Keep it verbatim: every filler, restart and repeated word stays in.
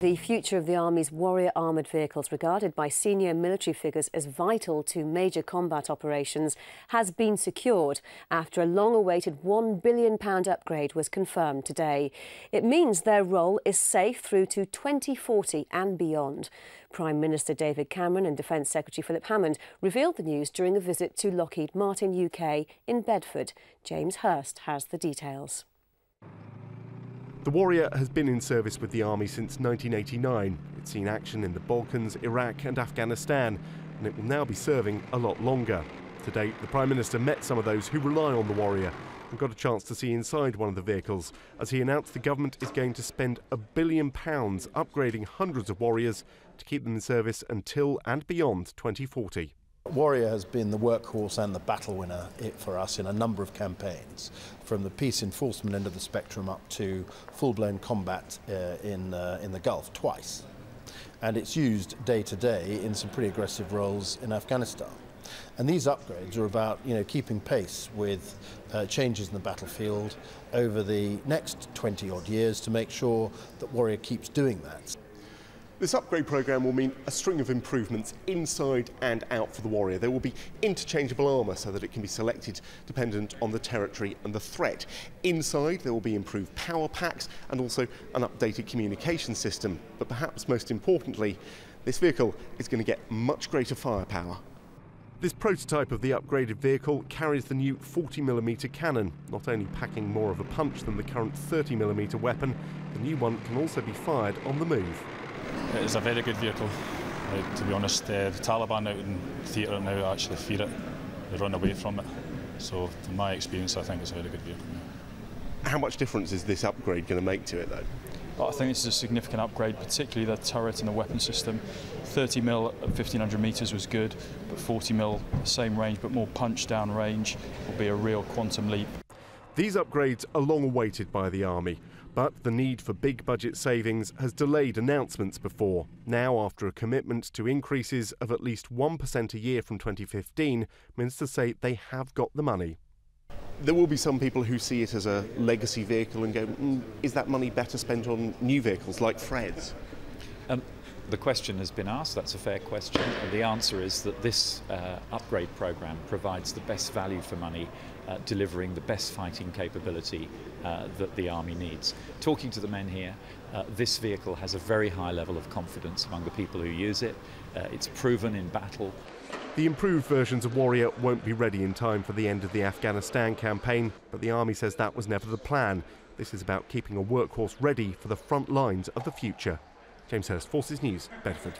The future of the Army's Warrior armoured vehicles, regarded by senior military figures as vital to major combat operations, has been secured after a long-awaited one billion pound upgrade was confirmed today. It means their role is safe through to twenty forty and beyond. Prime Minister David Cameron and Defence Secretary Philip Hammond revealed the news during a visit to Lockheed Martin U K in Bedford. James Hurst has the details. The Warrior has been in service with the Army since nineteen eighty-nine. It's seen action in the Balkans, Iraq and Afghanistan, and it will now be serving a lot longer. To date, the Prime Minister met some of those who rely on the Warrior and got a chance to see inside one of the vehicles as he announced the government is going to spend a billion pounds upgrading hundreds of Warriors to keep them in service until and beyond twenty forty. Warrior has been the workhorse and the battle winner for us in a number of campaigns, from the peace enforcement end of the spectrum up to full-blown combat uh, in, uh, in the Gulf twice. And it's used day to day in some pretty aggressive roles in Afghanistan. And these upgrades are about, you know, keeping pace with uh, changes in the battlefield over the next twenty-odd years to make sure that Warrior keeps doing that. This upgrade programme will mean a string of improvements inside and out for the Warrior. There will be interchangeable armour so that it can be selected dependent on the territory and the threat. Inside there will be improved power packs and also an updated communication system. But perhaps most importantly, this vehicle is going to get much greater firepower. This prototype of the upgraded vehicle carries the new forty millimeter cannon, not only packing more of a punch than the current thirty millimeter weapon, the new one can also be fired on the move. It's a very good vehicle, uh, to be honest. Uh, the Taliban out in theatre now actually fear it. They run away from it. So, from my experience, I think it's a very good vehicle. How much difference is this upgrade going to make to it, though? Well, I think this is a significant upgrade, particularly the turret and the weapon system. thirty mil at fifteen hundred metres was good, but forty mil, same range, but more punch-down range, will be a real quantum leap. These upgrades are long awaited by the Army, but the need for big budget savings has delayed announcements before. Now, after a commitment to increases of at least one percent a year from twenty fifteen, ministers say they have got the money. There will be some people who see it as a legacy vehicle and go, mm, is that money better spent on new vehicles like Fred's? Um, the question has been asked, that's a fair question, and the answer is that this uh, upgrade programme provides the best value for money, uh, delivering the best fighting capability uh, that the Army needs. Talking to the men here, uh, this vehicle has a very high level of confidence among the people who use it. Uh, it's proven in battle. The improved versions of Warrior won't be ready in time for the end of the Afghanistan campaign, but the Army says that was never the plan. This is about keeping a workhorse ready for the front lines of the future. James Hurst, Forces News, Bedford.